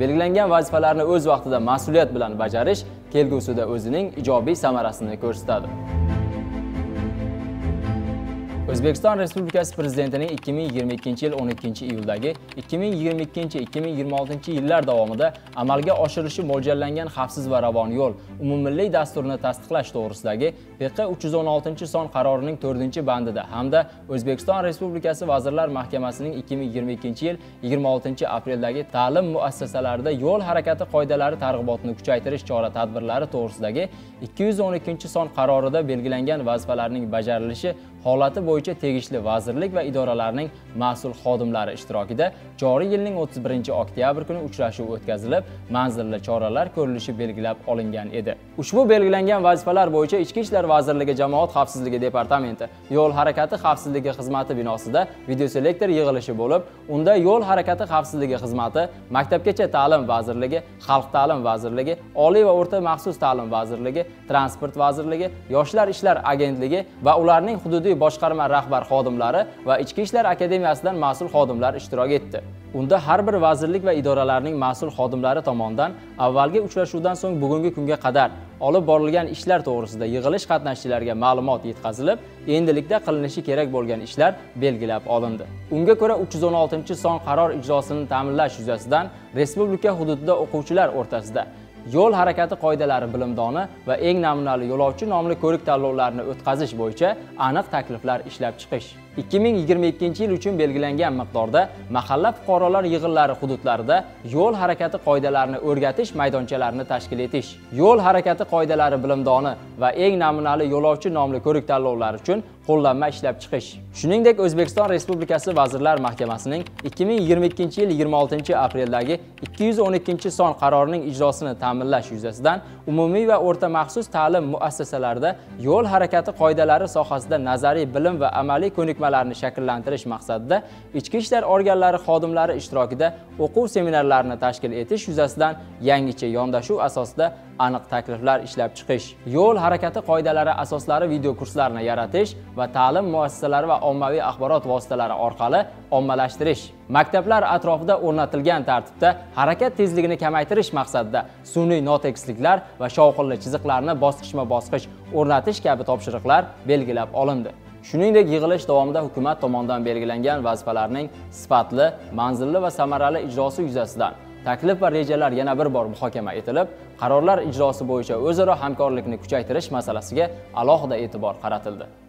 belgilangan vazifalarni o'z vaqtida mas'uliyat bilan bajarish kelgusida o'zining ijobiy samarasini ko'rsatadi. O'zbekiston Respublikasi Prezidentining 2022-yil 12-iyuldagi 2022-2026-yillar davomida amalga oshirishi mo'ljallangan xavfsiz va ravon yo'l umummilliy dasturini tasdiqlash to'g'risidagi PQ-316 son qarorining 4-bandida hamda O'zbekiston Respublikasi Vazirlar Mahkamasining 2022-yil 26-apreldagi ta'lim muassasalarida yo'l harakati qoidalari targ'ibotini kuchaytirish chora-tadbirlari to'g'risidagi 212-son qarorida belgilangan vazifalarning bajarilishi holati bo'yicha tegishli vazirlik va idoralarning mas'ul xodimlari ishtirokida joriy yilning 31-oktyabr kuni uchrashuv o'tkazilib, manzilli choralar ko'rilishi belgilab olingan edi. Ushbu belgilangan vazifalar bo'yicha Ichki ishlar vazirligi Jamoat xavfsizligi departamenti Yo'l harakati xavfsizligi xizmati binosida videoselektor yig'ilishi bo'lib, unda Yo'l harakati xavfsizligi xizmati, Maktabgacha ta'lim vazirligi, Xalq ta'lim vazirligi, Oliy va o'rta maxsus ta'lim vazirligi, Transport vazirligi, Yoshlar ishlar agentligi va ularning hududiy boshqarma rahbar xodimlari va Ichki ishlar akademiyasidan mas'ul xodimlar ishtirok etdi. Unda har bir vazirlik va idoralarning mas'ul xodimlari tomonidan avvalgi uchrashuvdan so'ng bugungi kunga qadar olib borilgan ishlar to'g'risida yig'ilish qatnashchilariga ma'lumot yetkazilib, endilikda qilinishi kerak bo'lgan ishlar belgilab olindi. Unga ko'ra 316-son qaror ijrosini ta'minlash yuzasidan respublika hududida o'quvchilar o'rtasida Yo'l harakati qoidalari bilimdoni va eng namunali yo'lovchi nomli ko'rik tanlovlarini o'tkazish bo'yicha aniq takliflar ishlab chiqish. 2022-yil uchun belgilangan miqdorda mahalla fuqarolar yig'inlari hududlarida yo'l harakati qoidalarini o'rgatish maydonchalarini tashkil etish. Yo'l harakati qoidalari bilimdoni va eng namunali yo'lovchi nomli ko'rik tanlovlari uchun qo'llanma ishlab chiqish. Shuningdek, O'zbekiston Respublikasi Vazirlar Mahkamasining 2022-yil 26-apreldagi 212-son qarorining ijrosini ta'minlash yuzasidan umumiy va o'rta maxsus ta'lim muassasalarida yo'l harakati qoidalari sohasida nazariy bilim va amaliy ko'nikmalarni shakllantirish maqsadida ichki ishlar organlari xodimlari ishtirokida o'quv seminarlarini tashkil etish yuzasidan yangicha yondashuv asosida aniq takliflar ishlab chiqish. Yo'l harakati qoidalari asoslari video kurslarini yaratish va ta'lim muassasalari va ommaviy axborot vositalari orqali ommalashtirish. Maktablar atrofida o'rnatilgan tartibda harakat tezligini kamaytirish maqsadida sun'iy notekisliklar va shovqinli chiziqlarni bosqichma-bosqich o'rnatish kabi topshiriqlar belgilab olindi. Shuningdek, yig'ilish davomida hukumat tomonidan belgilangan vazifalarning sifatli, manzilli va samarali ijrosi yuzasidan taklif va rejalar yana bir bor muhokama etilib, qarorlar ijrosi bo'yicha o'zaro hamkorlikni kuchaytirish masalasiga alohida e'tibor qaratildi.